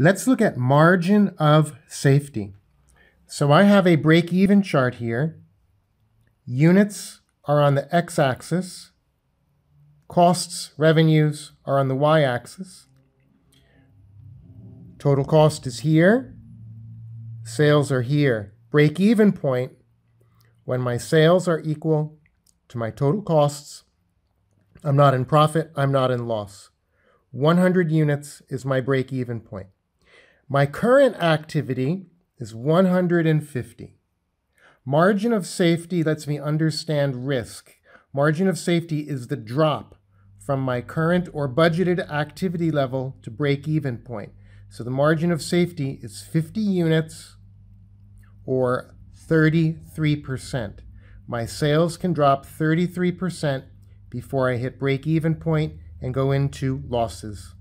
Let's look at margin of safety. So I have a break-even chart here. Units are on the x-axis. Costs, revenues are on the y-axis. Total cost is here. Sales are here. Break-even point, when my sales are equal to my total costs, I'm not in profit, I'm not in loss. 100 units is my break-even point. My current activity is 150. Margin of safety lets me understand risk. Margin of safety is the drop from my current or budgeted activity level to break-even point. So the margin of safety is 50 units or 33%. My sales can drop 33% before I hit break-even point and go into losses.